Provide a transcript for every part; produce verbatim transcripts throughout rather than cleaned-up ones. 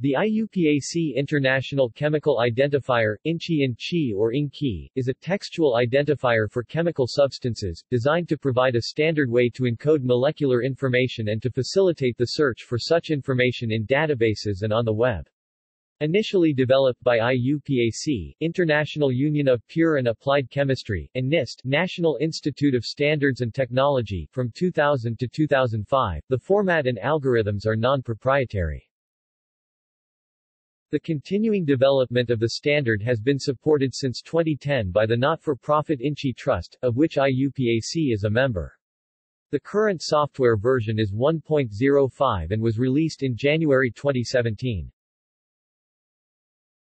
The I U P A C International Chemical Identifier, InChI InChI or InChI, is a textual identifier for chemical substances, designed to provide a standard way to encode molecular information and to facilitate the search for such information in databases and on the web. Initially developed by I U P A C, International Union of Pure and Applied Chemistry, and NIST, National Institute of Standards and Technology, from two thousand to two thousand five, the format and algorithms are non-proprietary. The continuing development of the standard has been supported since twenty ten by the not-for-profit InChI Trust, of which I U P A C is a member. The current software version is one point oh five and was released in January twenty seventeen.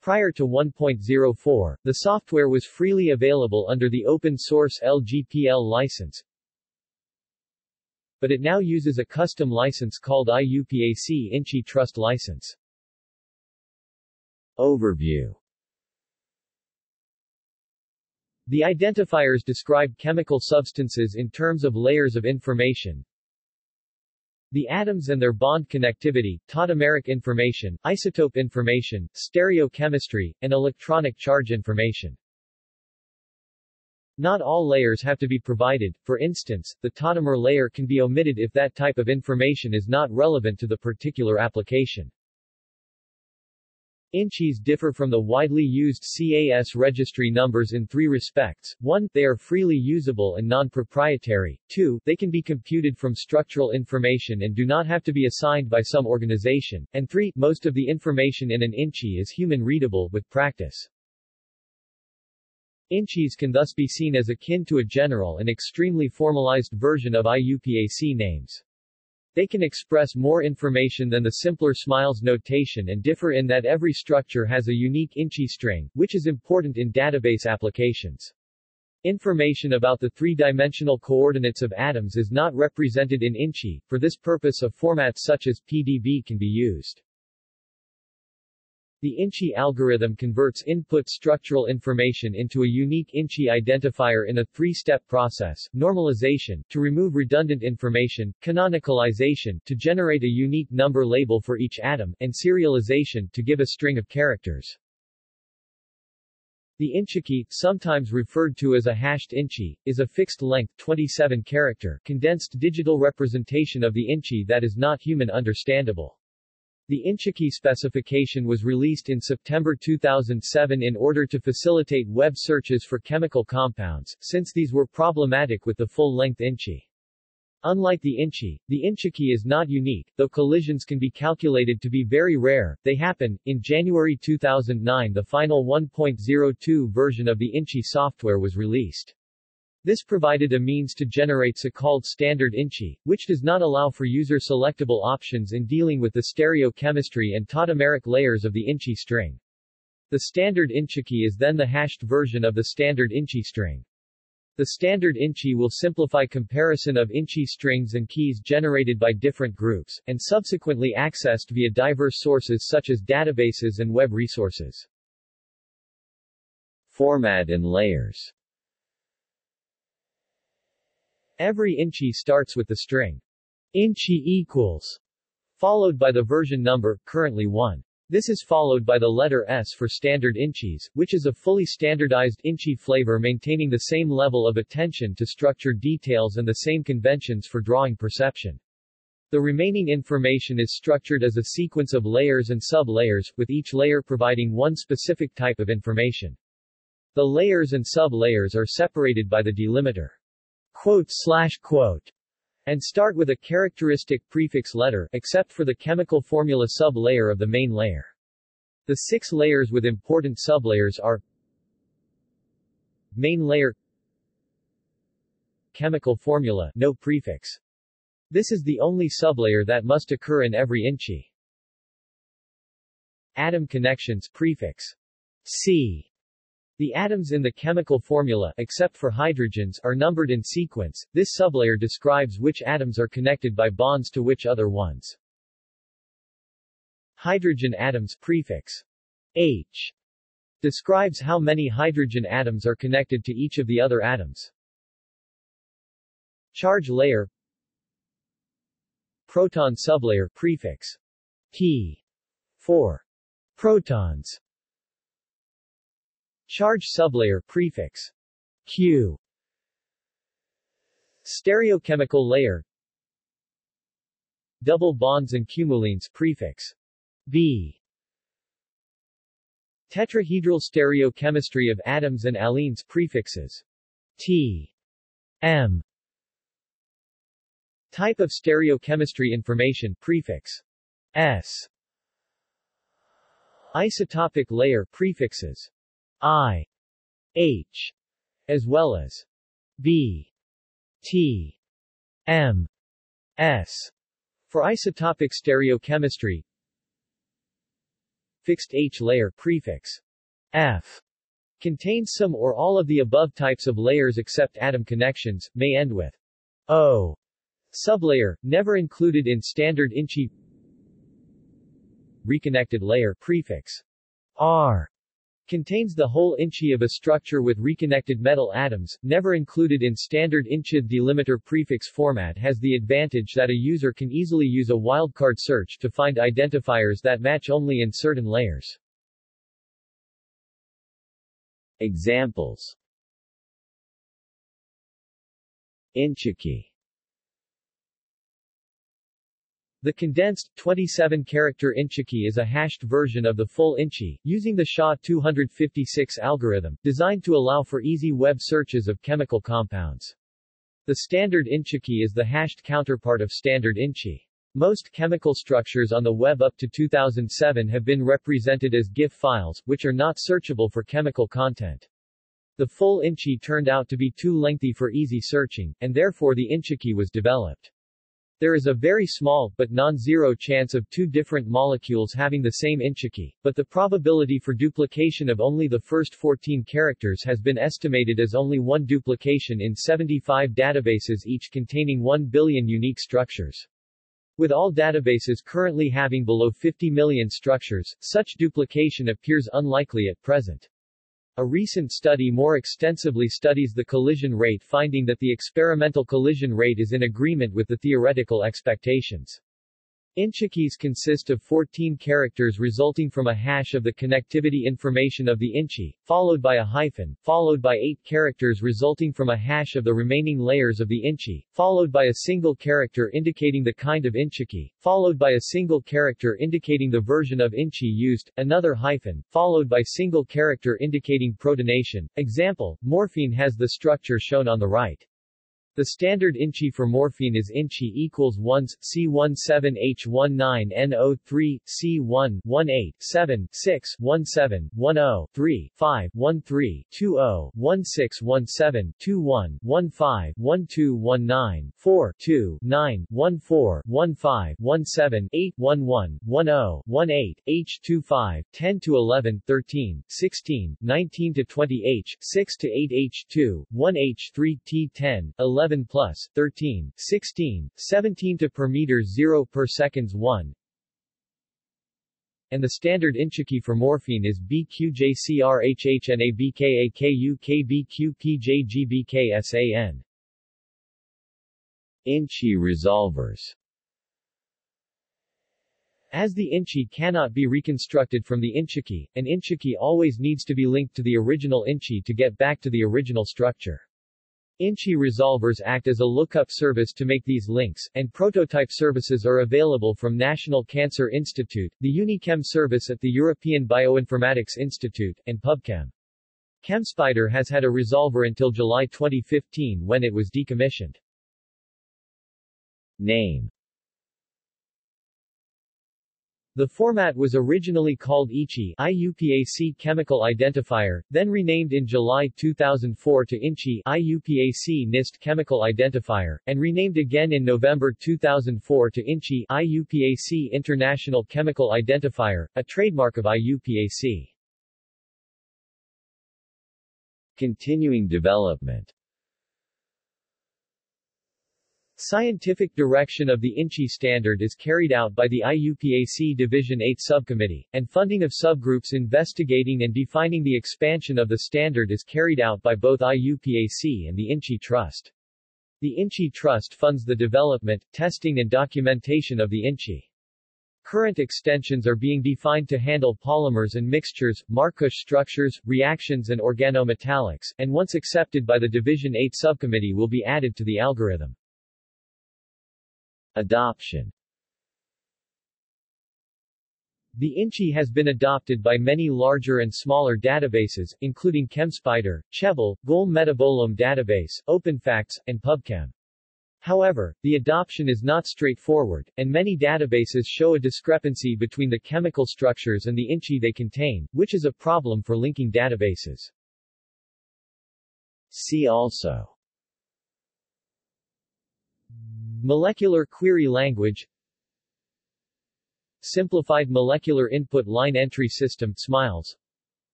Prior to one point oh four, the software was freely available under the open-source L G P L license, but it now uses a custom license called I U P A C InChI Trust License. Overview. The identifiers describe chemical substances in terms of layers of information. The atoms and their bond connectivity, tautomeric information, isotope information, stereochemistry, and electronic charge information. Not all layers have to be provided. For instance, the tautomer layer can be omitted if that type of information is not relevant to the particular application. InChIs differ from the widely used C A S registry numbers in three respects. one They are freely usable and non-proprietary. two They can be computed from structural information and do not have to be assigned by some organization. And three Most of the information in an InChI is human-readable, with practice. InChIs can thus be seen as akin to a general and extremely formalized version of I U P A C names. They can express more information than the simpler SMILES notation and differ in that every structure has a unique InChI string, which is important in database applications. Information about the three-dimensional coordinates of atoms is not represented in InChI. For this purpose, a format such as P D B can be used. The InChI algorithm converts input structural information into a unique InChI identifier in a three-step process: normalization, to remove redundant information, canonicalization, to generate a unique number label for each atom, and serialization, to give a string of characters. The InChIKey, sometimes referred to as a hashed InChI, is a fixed-length twenty-seven-character condensed digital representation of the InChI that is not human understandable. The InChIKey specification was released in September two thousand seven in order to facilitate web searches for chemical compounds, since these were problematic with the full-length InChI. Unlike the InChI, the InChIKey is not unique, though collisions can be calculated to be very rare. They happen. In January two thousand nine, the final one point oh two version of the InChI software was released. This provided a means to generate so-called standard InChI, which does not allow for user-selectable options in dealing with the stereochemistry and tautomeric layers of the InChI string. The standard InChIKey is then the hashed version of the standard InChI string. The standard InChI will simplify comparison of InChI strings and keys generated by different groups, and subsequently accessed via diverse sources such as databases and web resources. Format and layers. Every InChI starts with the string InChI equals, followed by the version number, currently one. This is followed by the letter S for standard InChIs, which is a fully standardized InChI flavor maintaining the same level of attention to structure details and the same conventions for drawing perception. The remaining information is structured as a sequence of layers and sub-layers, with each layer providing one specific type of information. The layers and sub-layers are separated by the delimiter Quote slash quote, and start with a characteristic prefix letter, except for the chemical formula sub-layer of the main layer. The six layers with important sublayers are main layer, chemical formula, no prefix. This is the only sublayer that must occur in every InChI. Atom connections, prefix C. The atoms in the chemical formula, except for hydrogens, are numbered in sequence. This sublayer describes which atoms are connected by bonds to which other ones. Hydrogen atoms, prefix H, describes how many hydrogen atoms are connected to each of the other atoms. Charge layer, proton sublayer, prefix P, four. Protons. Charge sublayer prefix Q. Stereochemical layer. Double bonds and cumulines prefix B. Tetrahedral stereochemistry of atoms and allenes prefixes T, M. Type of stereochemistry information prefix S. Isotopic layer prefixes I, H, as well as B, T, M, S for isotopic stereochemistry. Fixed H-layer prefix F contains some or all of the above types of layers except atom connections, may end with O. Sublayer, never included in standard InChI. Reconnected layer prefix R contains the whole InChI of a structure with reconnected metal atoms, never included in standard InChI. Delimiter prefix format has the advantage that a user can easily use a wildcard search to find identifiers that match only in certain layers. Examples: InChIKey. The condensed, twenty-seven character InChIKey is a hashed version of the full InChI, using the S H A two fifty-six algorithm, designed to allow for easy web searches of chemical compounds. The standard InChIKey is the hashed counterpart of standard InChI. Most chemical structures on the web up to two thousand seven have been represented as GIF files, which are not searchable for chemical content. The full InChI turned out to be too lengthy for easy searching, and therefore the InChIKey was developed. There is a very small, but non-zero chance of two different molecules having the same InChIKey, but the probability for duplication of only the first fourteen characters has been estimated as only one duplication in seventy-five databases, each containing one billion unique structures. With all databases currently having below fifty million structures, such duplication appears unlikely at present. A recent study more extensively studies the collision rate, finding that the experimental collision rate is in agreement with the theoretical expectations. InChIKeys consist of fourteen characters resulting from a hash of the connectivity information of the InChI, followed by a hyphen, followed by eight characters resulting from a hash of the remaining layers of the InChI, followed by a single character indicating the kind of InChIKey, followed by a single character indicating the version of InChI used, another hyphen, followed by single character indicating protonation. Example, morphine has the structure shown on the right. The standard InChI for morphine is InChI equals ones, C seventeen H nineteen N three, C one seven H one seven one zero three five one three two zero one six one seven two one one five one two one nine four two nine one five one seven eight one one one eight one four one nine one four one five one seven eight one one one eight H twenty-five ten to eleven thirteen sixteen nineteen to twenty H six to eight H two one H three T ten eleven plus thirteen sixteen seventeen to per meter zero per seconds one. And the standard InChIKey for morphine is B Q J C R H H N A B K A K U K B Q P J G B K S A N. InChI resolvers. As the InChI cannot be reconstructed from the InChIKey, an InChIKey always needs to be linked to the original InChI to get back to the original structure. InChI resolvers act as a lookup service to make these links, and prototype services are available from National Cancer Institute, the UniChem service at the European Bioinformatics Institute, and PubChem. ChemSpider has had a resolver until July twenty fifteen, when it was decommissioned. Name. The format was originally called InChI I U P A C Chemical Identifier, then renamed in July two thousand four to InChI I U P A C NIST Chemical Identifier, and renamed again in November two thousand four to InChI I U P A C International Chemical Identifier, a trademark of I U P A C. Continuing development. Scientific direction of the InChI standard is carried out by the I U P A C Division eight Subcommittee, and funding of subgroups investigating and defining the expansion of the standard is carried out by both I U P A C and the InChI Trust. The InChI Trust funds the development, testing and documentation of the InChI. Current extensions are being defined to handle polymers and mixtures, Markush structures, reactions and organometallics, and once accepted by the Division eight subcommittee will be added to the algorithm. Adoption. The InChI has been adopted by many larger and smaller databases, including ChemSpider, ChEBI, Gol Metabolome Database, OpenFacts, and PubChem. However, the adoption is not straightforward, and many databases show a discrepancy between the chemical structures and the InChI they contain, which is a problem for linking databases. See also: Molecular Query Language, Simplified Molecular Input Line Entry System (SMILES),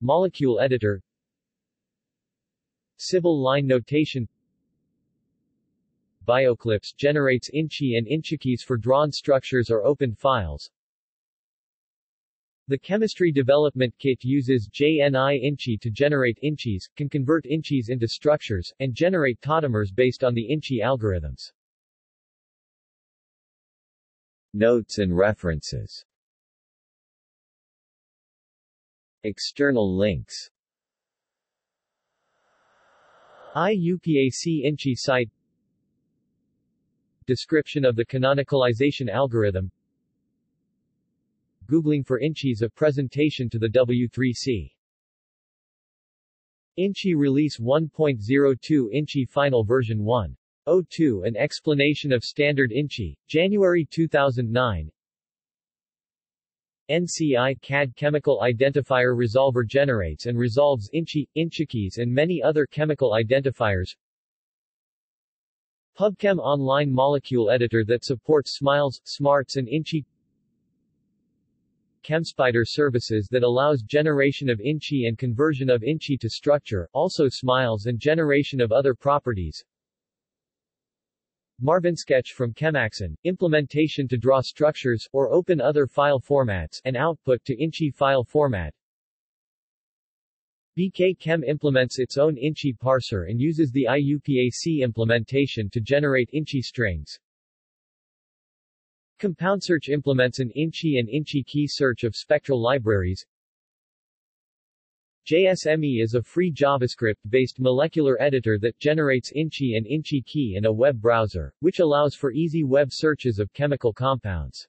Molecule Editor, Civil Line Notation. Bioclipse generates InChI and InChIKeys for drawn structures or open files. The Chemistry Development Kit uses J N I InChI to generate InChIs, can convert InChIs into structures, and generate tautomers based on the InChI algorithms. Notes and references. External links. I U P A C InChI site. Description of the canonicalization algorithm. Googling for InChIs, a presentation to the W three C. InChI Release one point oh two, InChI Final Version one point oh two, an explanation of standard InChI, January two thousand nine. N C I C A D Chemical Identifier Resolver generates and resolves InChI, InChIKeys and many other chemical identifiers. PubChem online molecule editor that supports SMILES, SMARTS and InChI. ChemSpider services that allows generation of InChI and conversion of InChI to structure, also SMILES, and generation of other properties. MarvinSketch from ChemAxon, implementation to draw structures, or open other file formats, and output to InChI file format. B K Chem implements its own InChI parser and uses the I U P A C implementation to generate InChI strings. CompoundSearch implements an InChI and InChIKey search of spectral libraries. J S M E is a free JavaScript-based molecular editor that generates InChI and InChIKey in a web browser, which allows for easy web searches of chemical compounds.